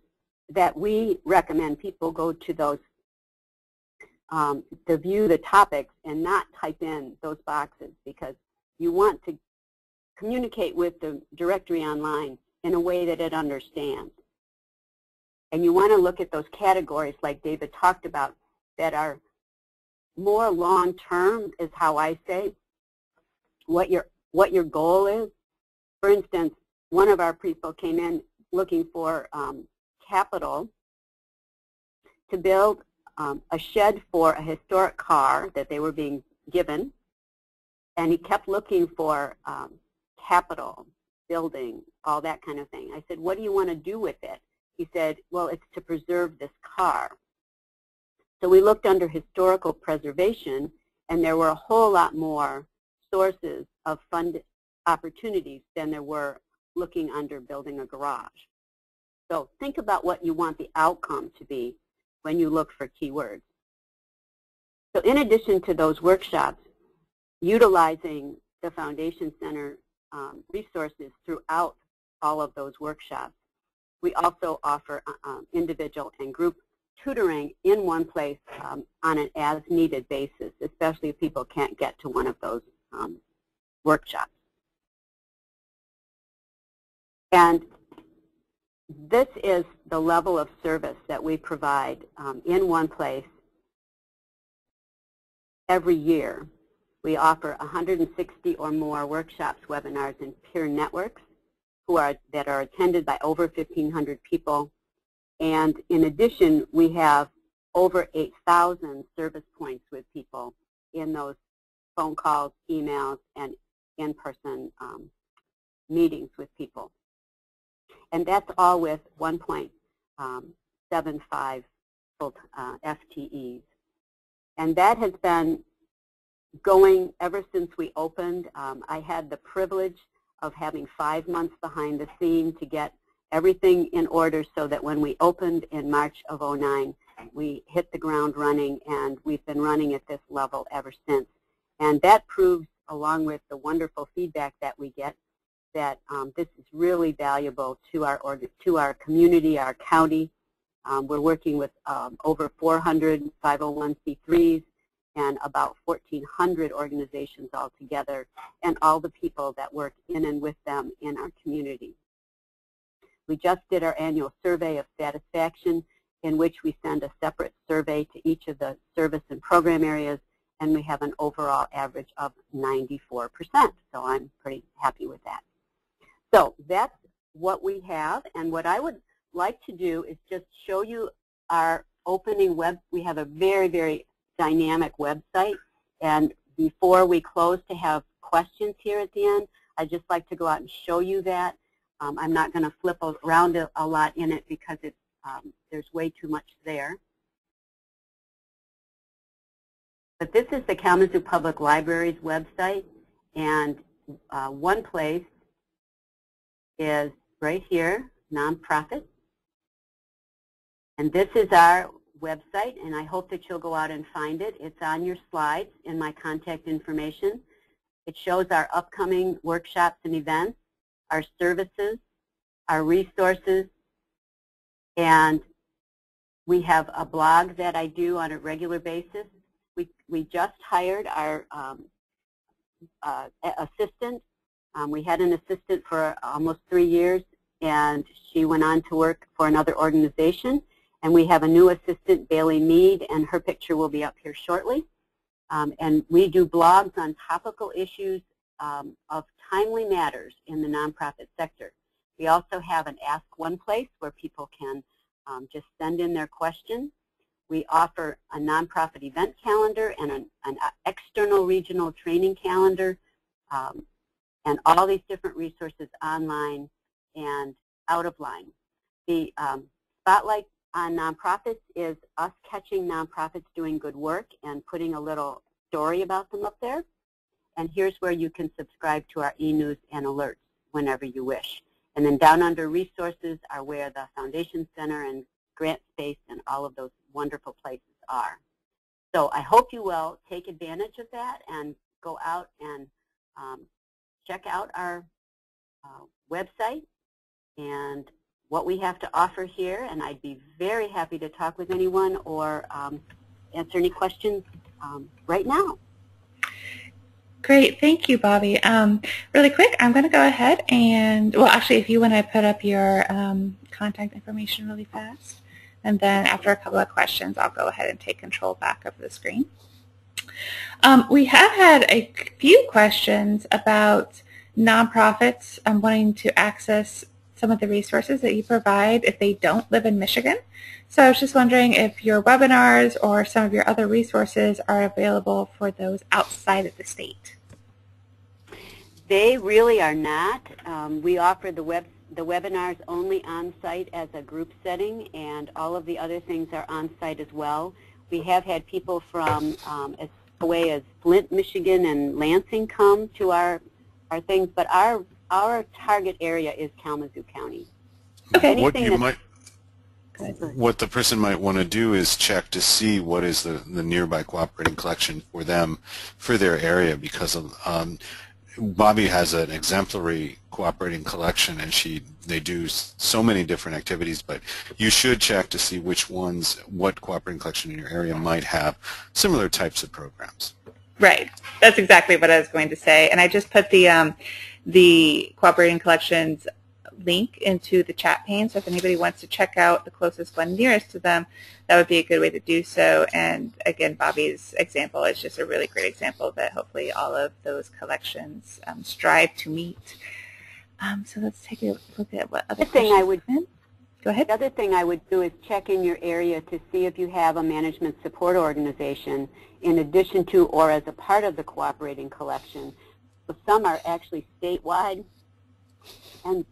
that we recommend people go to those um, to view the topics and not type in those boxes, because you want to communicate with the directory online in a way that it understands. And you want to look at those categories like David talked about that are more long-term, is how I say, what your, what your goal is. For instance, one of our people came in looking for um, capital to build um, a shed for a historic car that they were being given, and he kept looking for um, capital, building, all that kind of thing. I said, what do you want to do with it? He said, well, it's to preserve this car. So we looked under historical preservation, and there were a whole lot more sources of fund opportunities than there were looking under building a garage. So think about what you want the outcome to be when you look for keywords. So in addition to those workshops, utilizing the Foundation Center um, resources throughout all of those workshops, we also offer um, individual and group tutoring in OnePlace um, on an as-needed basis, especially if people can't get to one of those um, workshops. And this is the level of service that we provide um, in OnePlace every year. We offer one hundred sixty or more workshops, webinars, and peer networks who are, that are attended by over fifteen hundred people. And in addition, we have over eight thousand service points with people in those phone calls, emails, and in-person um, meetings with people. And that's all with one point seven five full uh, F T Es. And that has been going ever since we opened. Um, I had the privilege of having five months behind the scene to get everything in order so that when we opened in March of oh nine, we hit the ground running, and we've been running at this level ever since. And that proves, along with the wonderful feedback that we get, that um, this is really valuable to our, org to our community, our county. Um, we're working with um, over four hundred five oh one c threes and about fourteen hundred organizations altogether, and all the people that work in and with them in our community. We just did our annual survey of satisfaction, in which we send a separate survey to each of the service and program areas, and we have an overall average of ninety-four percent. So I'm pretty happy with that. So that's what we have, and what I would like to do is just show you our opening web. We have a very, very dynamic website, and before we close to have questions here at the end, I'd just like to go out and show you that. Um, I'm not going to flip around a, a lot in it because it's, um, there's way too much there. But this is the Kalamazoo Public Library's website, and uh, OnePlace is right here, nonprofit. And this is our website, and I hope that you'll go out and find it. It's on your slides in my contact information. It shows our upcoming workshops and events, our services, our resources, and we have a blog that I do on a regular basis. We, we just hired our um, uh, assistant. Um, we had an assistant for almost three years, and she went on to work for another organization. And we have a new assistant, Bailey Mead, and her picture will be up here shortly. Um, and we do blogs on topical issues um, of timely matters in the nonprofit sector. We also have an Ask OnePlace where people can um, just send in their question. We offer a nonprofit event calendar and an, an external regional training calendar, um, and all these different resources online and out of line. The um, spotlight on nonprofits is us catching nonprofits doing good work and putting a little story about them up there. And here's where you can subscribe to our e-news and alerts whenever you wish. And then down under resources are where the Foundation Center and GrantSpace and all of those wonderful places are. So I hope you will take advantage of that and go out and um, check out our uh, website and what we have to offer here, and I'd be very happy to talk with anyone or um, answer any questions um, right now. Great, thank you, Bobbe. Um, really quick, I'm going to go ahead and, well, actually, if you want to put up your um, contact information really fast, and then after a couple of questions, I'll go ahead and take control back of the screen. Um, we have had a few questions about nonprofits um, wanting to access some of the resources that you provide if they don't live in Michigan. So I was just wondering if your webinars or some of your other resources are available for those outside of the state. They really are not. Um, we offer the, web, the webinars only on-site as a group setting, and all of the other things are on-site as well. We have had people from um, as away as Flint, Michigan, and Lansing come to our, our things, but our Our target area is Kalamazoo County. Okay. What, you might, what the person might want to do is check to see what is the, the nearby cooperating collection for them, for their area, because of, um, Bobbe has an exemplary cooperating collection, and she they do so many different activities, but you should check to see which ones, what cooperating collection in your area might have similar types of programs. Right. That's exactly what I was going to say, and I just put the um, the cooperating collections link into the chat pane, so if anybody wants to check out the closest one nearest to them, that would be a good way to do so. And again, Bobbe's example is just a really great example that hopefully all of those collections um, strive to meet. Um, so let's take a look at what other thing I would go ahead. The other thing I would do is check in your area to see if you have a management support organization in addition to or as a part of the cooperating collection. Some are actually statewide, and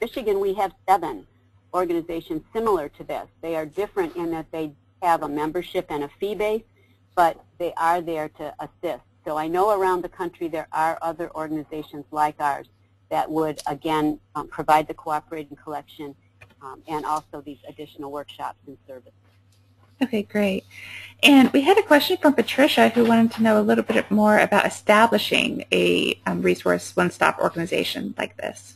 Michigan we have seven organizations similar to this. They are different in that they have a membership and a fee base, but they are there to assist. So I know around the country there are other organizations like ours that would again um, provide the cooperating collection um, and also these additional workshops and services. Okay, great. And we had a question from Patricia who wanted to know a little bit more about establishing a um, resource one-stop organization like this.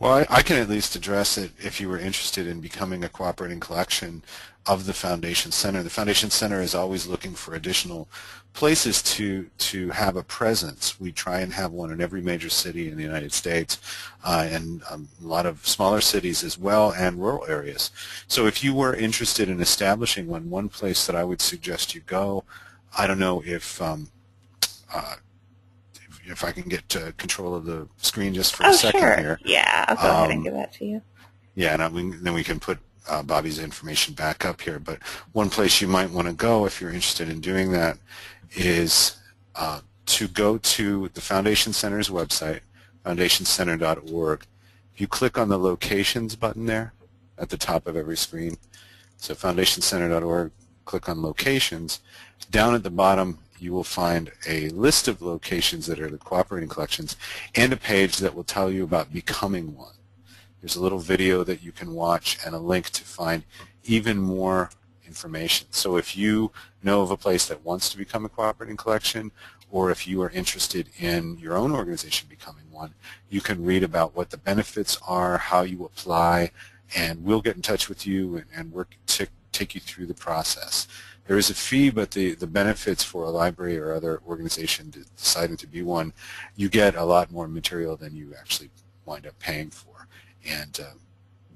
Well, I, I can at least address it if you were interested in becoming a cooperating collection of the Foundation Center. The Foundation Center is always looking for additional places to, to have a presence. We try and have one in every major city in the United States uh, and um, a lot of smaller cities as well and rural areas. So if you were interested in establishing one, one place that I would suggest you go, I don't know if um, uh, if I can get uh, control of the screen just for oh, a second sure. here. Yeah, I'll go um, ahead and give that to you. Yeah, and I mean, then we can put uh, Bobbe's information back up here. But one place you might want to go if you're interested in doing that is uh, to go to the Foundation Center's website, foundation center dot org. If you click on the locations button there at the top of every screen, so foundation center dot org, click on locations. Down at the bottom, you will find a list of locations that are the cooperating collections and a page that will tell you about becoming one. There's a little video that you can watch and a link to find even more information. So if you know of a place that wants to become a cooperating collection, or if you are interested in your own organization becoming one, you can read about what the benefits are, how you apply, and we'll get in touch with you and, and work to take you through the process. There is a fee, but the, the benefits for a library or other organization deciding to be one, you get a lot more material than you actually wind up paying for. And um,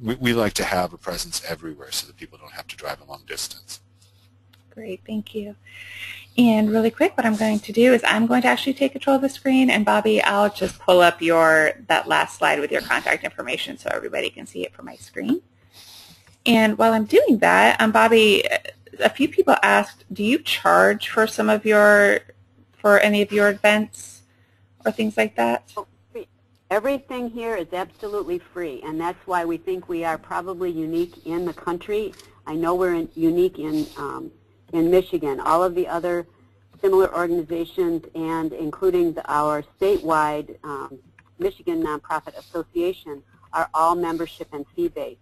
we, we like to have a presence everywhere so that people don't have to drive a long distance. Great, thank you. And really quick, what I'm going to do is I'm going to actually take control of the screen, and Bobbe, I'll just pull up your that last slide with your contact information so everybody can see it from my screen. And while I'm doing that, um, Bobbe, a few people asked, do you charge for some of your, for any of your events or things like that? Everything here is absolutely free, and that's why we think we are probably unique in the country. I know we're in, unique in. Um, in Michigan. All of the other similar organizations, and including the, our statewide um, Michigan Nonprofit Association, are all membership and fee-based.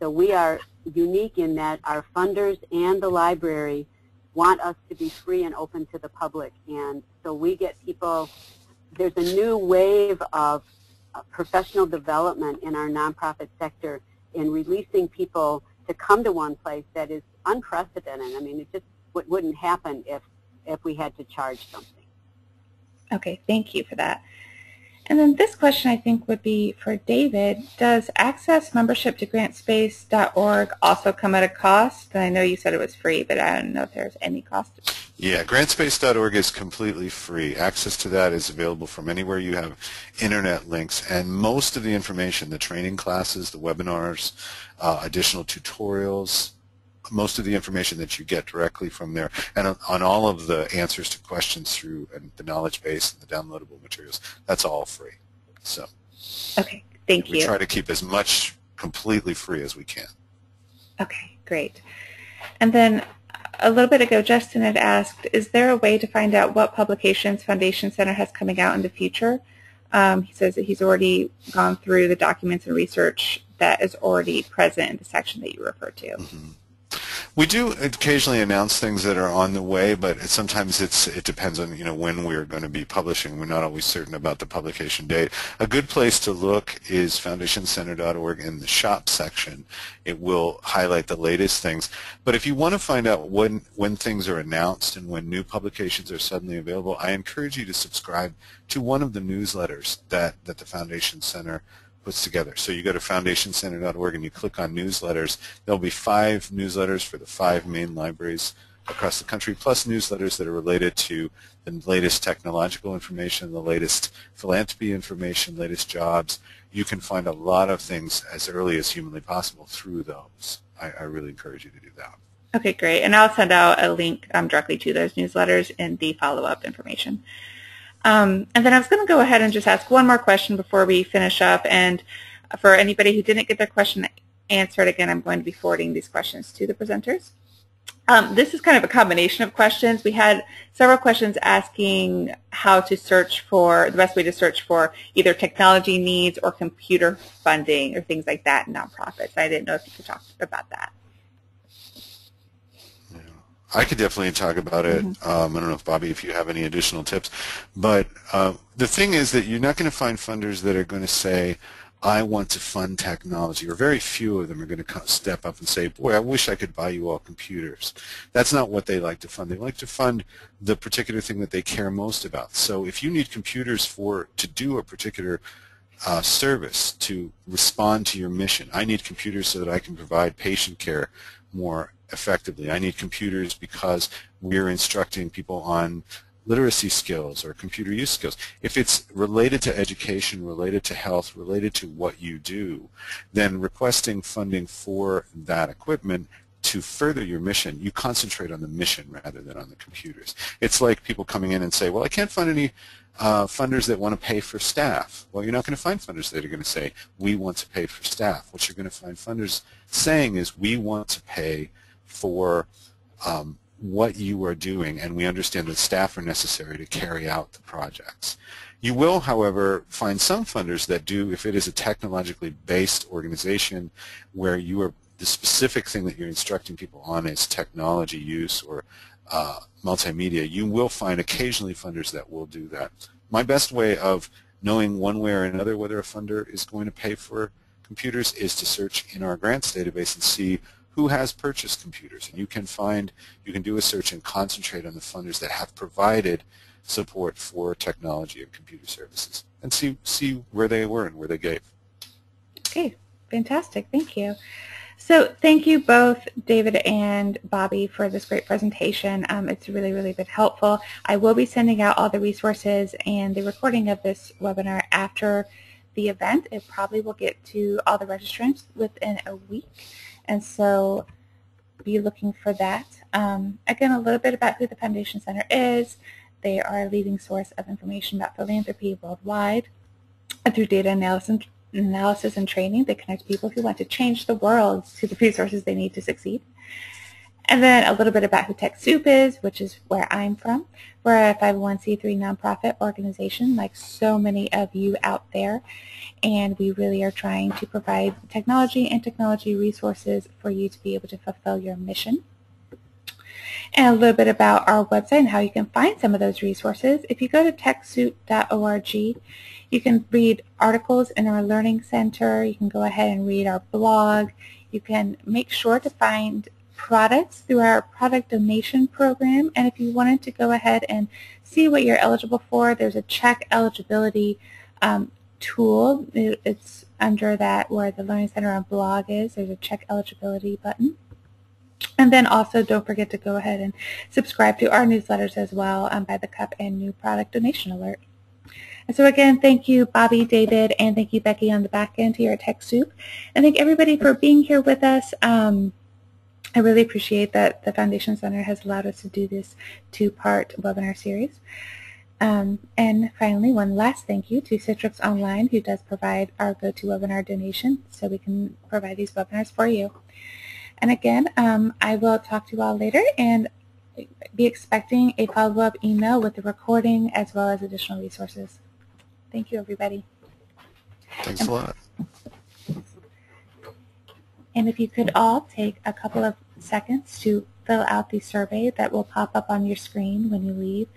So we are unique in that our funders and the library want us to be free and open to the public. And so we get people, there's a new wave of uh, professional development in our nonprofit sector in releasing people to come to OnePlace that is unprecedented. I mean, it just wouldn't happen if, if we had to charge something. Okay, thank you for that. And then this question I think would be for David. Does access membership to grant space dot org also come at a cost? And I know you said it was free, but I don't know if there's any cost. Yeah, grant space dot org is completely free. Access to that is available from anywhere you have internet links, and most of the information, the training classes, the webinars, uh, additional tutorials, most of the information that you get directly from there, and on, on all of the answers to questions through and the knowledge base and the downloadable materials, that's all free. So, okay, thank we you. We try to keep as much completely free as we can. Okay, great. And then a little bit ago, Justin had asked, is there a way to find out what publications Foundation Center has coming out in the future? Um, he says that he's already gone through the documents and research that is already present in the section that you referred to. Mm-hmm. We do occasionally announce things that are on the way, but it, sometimes it's it depends on you know when we're going to be publishing. We're not always certain about the publication date. A good place to look is foundation center dot org in the shop section. It will highlight the latest things. But if you want to find out when when things are announced and when new publications are suddenly available, I encourage you to subscribe to one of the newsletters that that the Foundation Center puts together. So you go to foundation center dot org and you click on newsletters. There'll be five newsletters for the five main libraries across the country, plus newsletters that are related to the latest technological information, the latest philanthropy information, latest jobs. You can find a lot of things as early as humanly possible through those. I, I really encourage you to do that. Okay, great. And I'll send out a link um, directly to those newsletters in the follow-up information. Um, and then I was going to go ahead and just ask one more question before we finish up. And for anybody who didn't get their question answered, again, I'm going to be forwarding these questions to the presenters. Um, this is kind of a combination of questions. We had several questions asking how to search for, the best way to search for either technology needs or computer funding or things like that in nonprofits. I didn't know if you could talk about that. I could definitely talk about it. Mm-hmm. um, I don't know if, Bobbe, if you have any additional tips. But uh, the thing is that you're not going to find funders that are going to say, I want to fund technology, or very few of them are going to step up and say, boy, I wish I could buy you all computers. That's not what they like to fund. They like to fund the particular thing that they care most about. So if you need computers for to do a particular Uh, service, to respond to your mission. I need computers so that I can provide patient care more effectively. I need computers because we're instructing people on literacy skills or computer use skills. If it's related to education, related to health, related to what you do, then requesting funding for that equipment to further your mission, you concentrate on the mission rather than on the computers. It's like people coming in and say, well, I can't find any Uh, funders that want to pay for staff. Well, you're not going to find funders that are going to say, we want to pay for staff. What you're going to find funders saying is, we want to pay for um, what you are doing, and we understand that staff are necessary to carry out the projects. You will, however, find some funders that do, if it is a technologically based organization where you are, the specific thing that you're instructing people on is technology use or uh, multimedia, you will find occasionally funders that will do that. My best way of knowing one way or another whether a funder is going to pay for computers is to search in our grants database and see who has purchased computers. And you can find, you can do a search and concentrate on the funders that have provided support for technology and computer services and see, see where they were and where they gave. Okay, fantastic, thank you. So thank you both, David and Bobbe, for this great presentation. Um, it's really, really been helpful. I will be sending out all the resources and the recording of this webinar after the event. It probably will get to all the registrants within a week, and so be looking for that. Um, again, a little bit about who the Foundation Center is. They are a leading source of information about philanthropy worldwide. And through data analysis, analysis and training, they connect people who want to change the world to the resources they need to succeed. And then a little bit about who TechSoup is, which is where I'm from. We're a five oh one c three nonprofit organization like so many of you out there, and we really are trying to provide technology and technology resources for you to be able to fulfill your mission. And a little bit about our website and how you can find some of those resources. If you go to TechSoup dot org, you can read articles in our Learning Center. You can go ahead and read our blog. You can make sure to find products through our product donation program. And if you wanted to go ahead and see what you're eligible for, there's a check eligibility um, tool. It's under that where the Learning Center on blog is. There's a check eligibility button. And then also don't forget to go ahead and subscribe to our newsletters as well um, by the cup and new product donation alert. And so again, thank you, Bobbe, David, and thank you, Becky, on the back end here at TechSoup. And thank everybody for being here with us. Um, I really appreciate that the Foundation Center has allowed us to do this two-part webinar series. Um, and finally, one last thank you to Citrix Online, who does provide our GoToWebinar donation, so we can provide these webinars for you. And again, um, I will talk to you all later and be expecting a follow-up email with the recording as well as additional resources. Thank you, everybody. Thanks and, a lot. And if you could all take a couple of seconds to fill out the survey that will pop up on your screen when you leave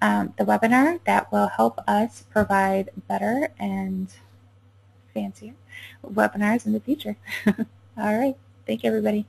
um, the webinar, that will help us provide better and fancier webinars in the future. All right. Thank you, everybody.